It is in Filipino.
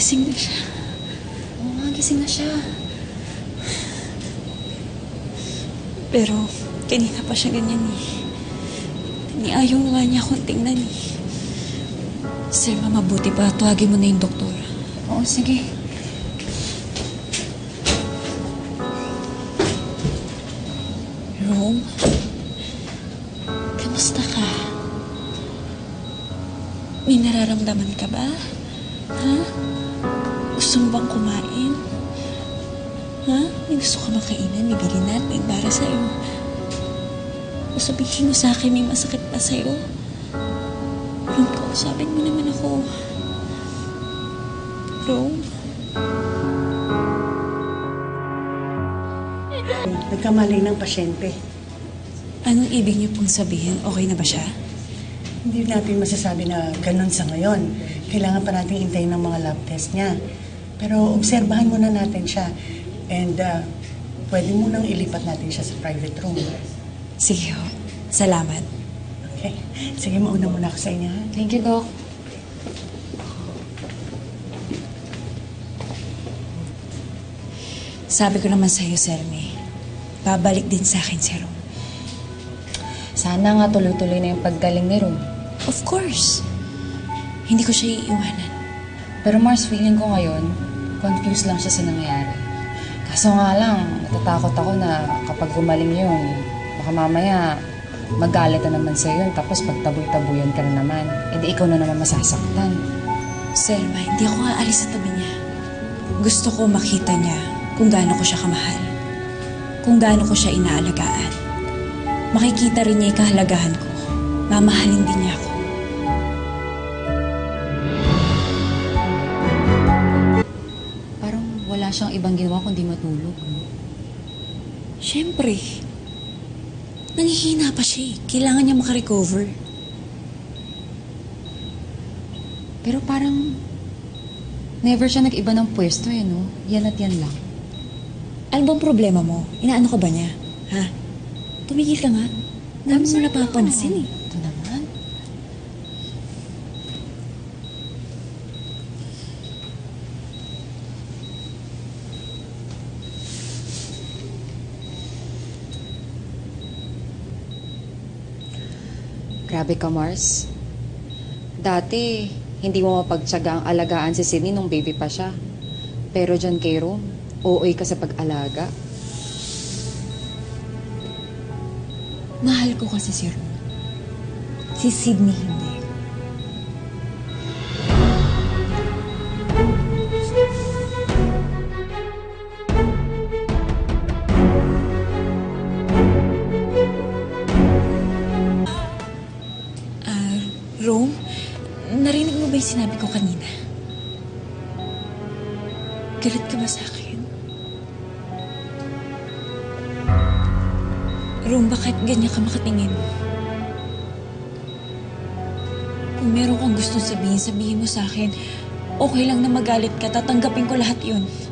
Gising na siya. Oo nga, gising na siya. Pero, kanina pa siya ganyan eh. Niayaw nga niya akong tingnan eh. Sir, mabuti pa. Tuwagin mo na yung doktor. Oo, sige. Rome, kamusta ka? May nararamdaman ka ba? Ha? Gusto mo bang kumain? Ha? May gusto ka makainan, bibili natin para sa'yo. Sabihin mo sa'kin, may masakit pa sa'yo. Rome, kausapin mo naman ako. Rome. Nagkamali ng pasyente. Anong ibig niyo pong sabihin? Okay na ba siya? Hindi natin masasabi na ganun sa ngayon. Kailangan pa natin hintayin ng mga lab test niya. Pero obserbahan muna natin siya. And pwede munang ilipat natin siya sa private room. Sige ho. Salamat. Okay. Sige, mauna muna ako sa inyo. Thank you, Doc. Sabi ko naman sa'yo, Selmy, babalik din sa'kin si Rome. Sana nga tuloy-tuloy na yung paggaling ni Rome. Of course. Hindi ko siya iiwanan. Pero Mars, feeling ko ngayon, confused lang siya sa nangyayari. Kaso nga lang, natatakot ako na kapag gumaling yun, baka mamaya magalit na naman sa'yo yun, tapos pagtaboy-taboyan ka na naman, edi ikaw na naman masasaktan. Selma, hindi ako aalis sa tabi niya. Gusto ko makita niya kung gaano ko siya kamahal. Kung gaano ko siya inaalagaan. Makikita rin niya yung kahalagahan ko. Mamahalin din niya ako. Parang wala siyang ibang ginawa kundi matulog. Siyempre. Nanghihina pa siya eh. Kailangan niya makarecover. Pero parang never siya nag-iba ng pwesto eh, no? Yan at yan lang. Ano bang problema mo? Inaano ka ba niya? Ha? Tumigil ka nga. Dami mo napapansin eh. Ito naman. Grabe ka, Mars. Dati, hindi mo mapagtsaga ang alagaan si Sydney nung baby pa siya. Pero dyan kay Rome, OA ka sa pag-alaga. Mahal ko kasi si Rome. Si Sydney hindi. Rome, narinig mo ba yung sinabi ko kanina? Galit ka ba sa akin? Rome, bakit ganyan ka makatingin? Kung meron kang gusto sabihin, sabihin mo sa akin, okay lang na magalit ka, tatanggapin ko lahat yun.